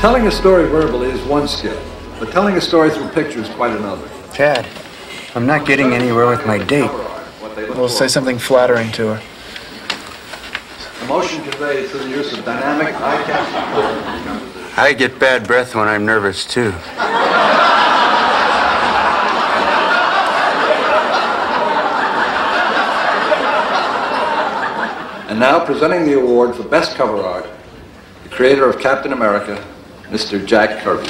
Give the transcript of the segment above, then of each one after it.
Telling a story verbally is one skill, but telling a story through pictures is quite another. Chad, I'm not getting anywhere with my date. We'll say something flattering to her. Emotion conveyed through the use of dynamic eye contact. I get bad breath when I'm nervous, too. And now presenting the award for Best Cover Art, the creator of Captain America, Mr. Jack Kirby.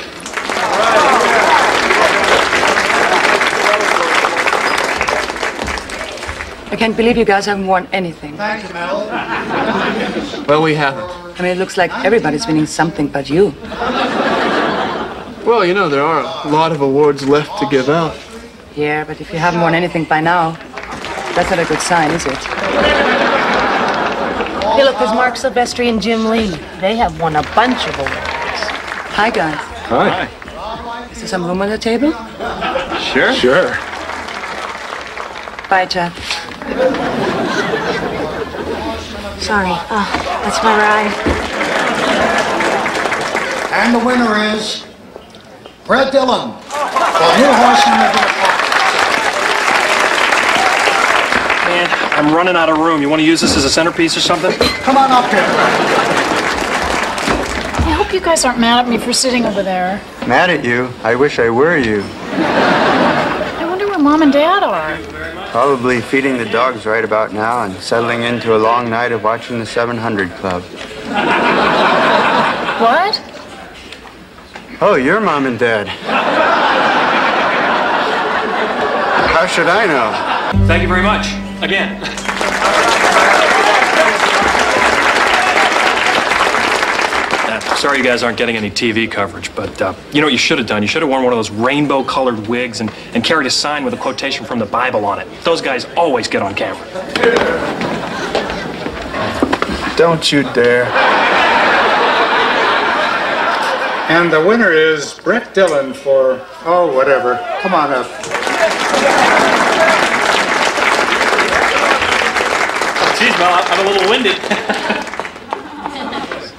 I can't believe you guys haven't won anything. Thanks, Mel. Well, we haven't. I mean, it looks like everybody's winning something but you. Well, you know, there are a lot of awards left to give out. Yeah, but if you haven't won anything by now, that's not a good sign, is it? Hey, look, there's Marc Silvestri and Jim Lee. They have won a bunch of awards. Hi, guys. Hi. Is there some room on the table? Sure. Sure. Bye, Chad. Sorry. Oh, that's my ride. And the winner is Brett Dillon from New Horsemen of the Apocalypse. Man. I'm running out of room. You want to use this as a centerpiece or something? Come on up here. I hope you guys aren't mad at me for sitting over there. Mad at you? I wish I were you. I wonder where Mom and Dad are. Probably feeding the dogs right about now and settling into a long night of watching the 700 Club. What? Oh, you're Mom and Dad. How should I know? Thank you very much. Again. Sorry you guys aren't getting any TV coverage, but you know what you should have done? You should have worn one of those rainbow-colored wigs and carried a sign with a quotation from the Bible on it. Those guys always get on camera. Don't you dare. And the winner is Brett Dillon for, oh, whatever. Come on up. Geez, Mom, I'm a little winded.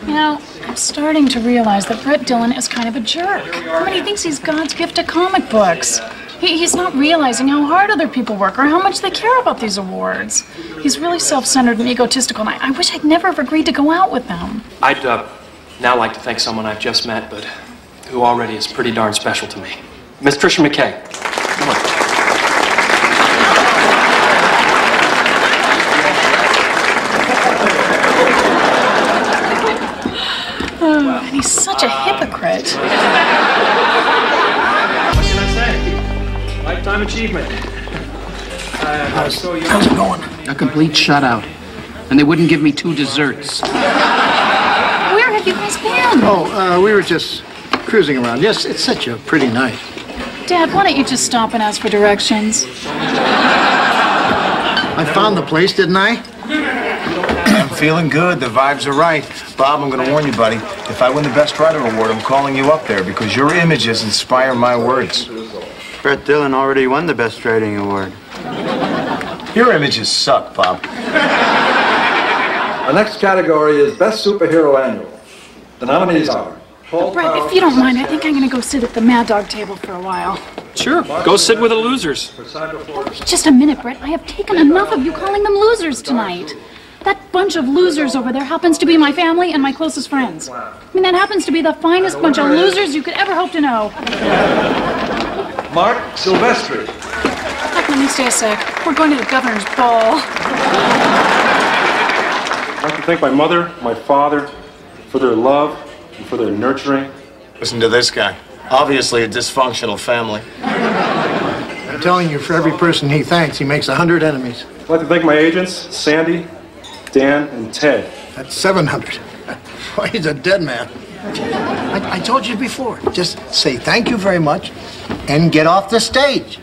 You know, I'm starting to realize that Brett Dillon is kind of a jerk. I mean, he thinks he's God's gift to comic books. He's not realizing how hard other people work or how much they care about these awards. He's really self-centered and egotistical, and I wish I'd never have agreed to go out with them. I'd now like to thank someone I've just met, but who already is pretty darn special to me. Miss Trisha McKay. Come on. He's such a hypocrite. What can I say? Lifetime achievement. I'm so young. How's it going? A complete shutout. And they wouldn't give me two desserts. Where have you guys been? Oh, we were just cruising around. Yes, it's such a pretty night. Dad, why don't you just stop and ask for directions? I found the place, didn't I? Feeling good. The vibes are right. Bob, I'm going to warn you, buddy. If I win the Best Writer Award, I'm calling you up there because your images inspire my words. Brett Dillon already won the Best Writing Award. Your images suck, Bob. The next category is Best Superhero Annual. The nominees are... Brett, if you don't mind, I think I'm going to go sit at the Mad Dog table for a while. Sure. Go sit with the losers. Wait just a minute, Brett. I have taken enough of you calling them losers tonight. That bunch of losers over there happens to be my family and my closest friends. I mean, that happens to be the finest bunch of losers you could ever hope to know. Marc Silvestri. Let me stay a sec. We're going to the governor's ball. I'd like to thank my mother, my father, for their love and for their nurturing. Listen to this guy. Obviously a dysfunctional family. I'm telling you, for every person he thanks, he makes 100 enemies. I'd like to thank my agents, Sandy, Dan and Ted. That's 700. Boy, he's a dead man. I told you before, just say thank you very much and get off the stage.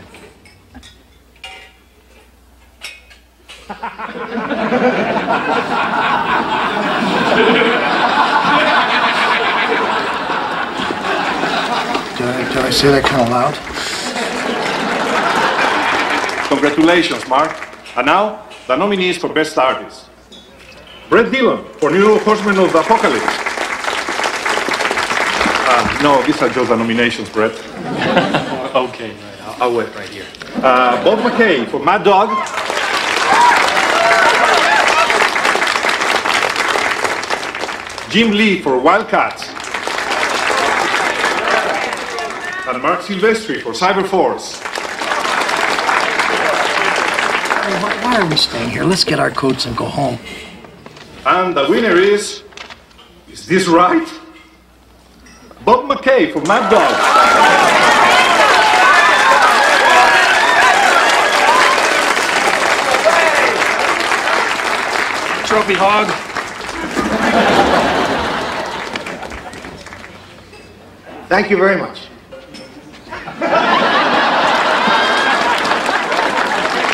Did I say that kind of loud? Congratulations, Mark. And now, the nominees for Best Artist. Brett Dillon for New Horsemen of the Apocalypse. No, these are just the nominations, Brett. Okay, right, I'll wait right here. Bob McKay for Mad Dog. Jim Lee for Wildcats. And Marc Silvestri for Cyber Force. Why are we staying here? Let's get our coats and go home. And the winner is this right? Bob McKay for Mad Dog. Trophy hog. Thank you very much.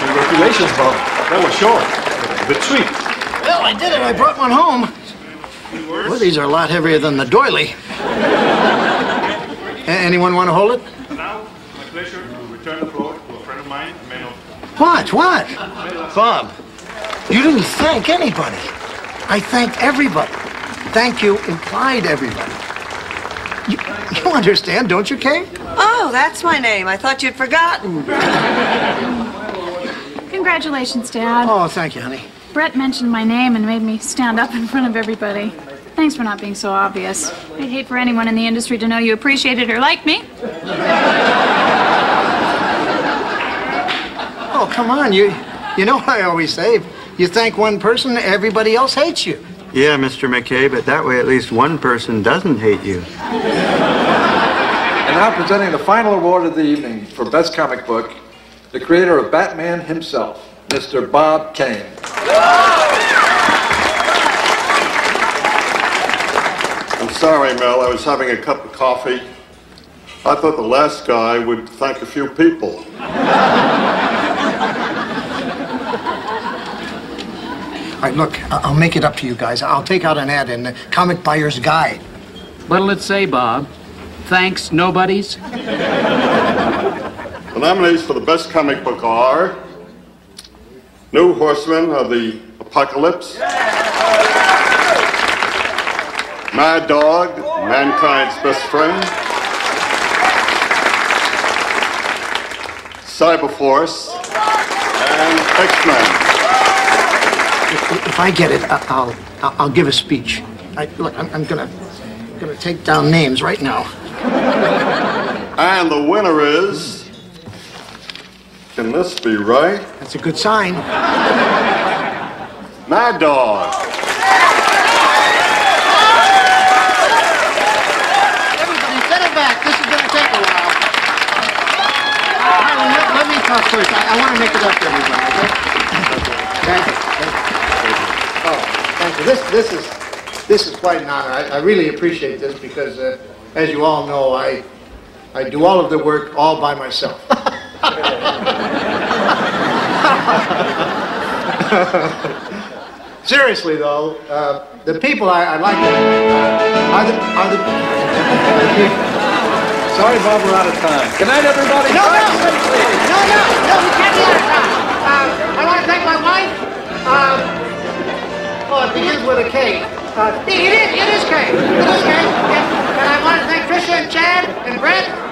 Congratulations, Bob. That was short. Good treat. Well, I did it. I brought one home. Well, these are a lot heavier than the doily. Anyone want to hold it? And now, my pleasure to return the floor to a friend of mine, Mel. What? What? Bob. You didn't thank anybody. I thanked everybody. Thank you implied everybody. You understand, don't you, Kay? Oh, that's my name. I thought you'd forgotten. Congratulations, Dad. Oh, thank you, honey. Brett mentioned my name and made me stand up in front of everybody. Thanks for not being so obvious. I'd hate for anyone in the industry to know you appreciated or liked me. Oh, come on. You know what I always say. You thank one person, everybody else hates you. Yeah, Mr. McKay, but that way at least one person doesn't hate you. And now presenting the final award of the evening for Best Comic Book, the creator of Batman himself, Mr. Bob Kane. I'm sorry, Mel, I was having a cup of coffee. I thought the last guy would thank a few people. All right, look, I'll make it up to you guys. I'll take out an ad in the Comic Buyer's Guide. What'll it say, Bob? Thanks, nobodies? The nominees for the best comic book are New Horsemen of the Apocalypse, Mad Dog, Mankind's Best Friend, Cyber Force, and X-Men. If I get it, I'll give a speech. Look, I'm gonna take down names right now. And the winner is. Can this be right? That's a good sign. Mad Dog. Everybody, set it back. This is gonna take a while. Harlan, let me talk first. I want to make it up to everybody. Okay? Okay. This is quite an honor. I really appreciate this because, as you all know, I do all of the work all by myself. Seriously, though, the people I like are the Sorry, Bob, we're out of time. Good night, everybody. No, we can't be out of time. I want to thank my wife. It begins with a K. It is K. It is K. And I want to thank Trisha and Chad and Brett.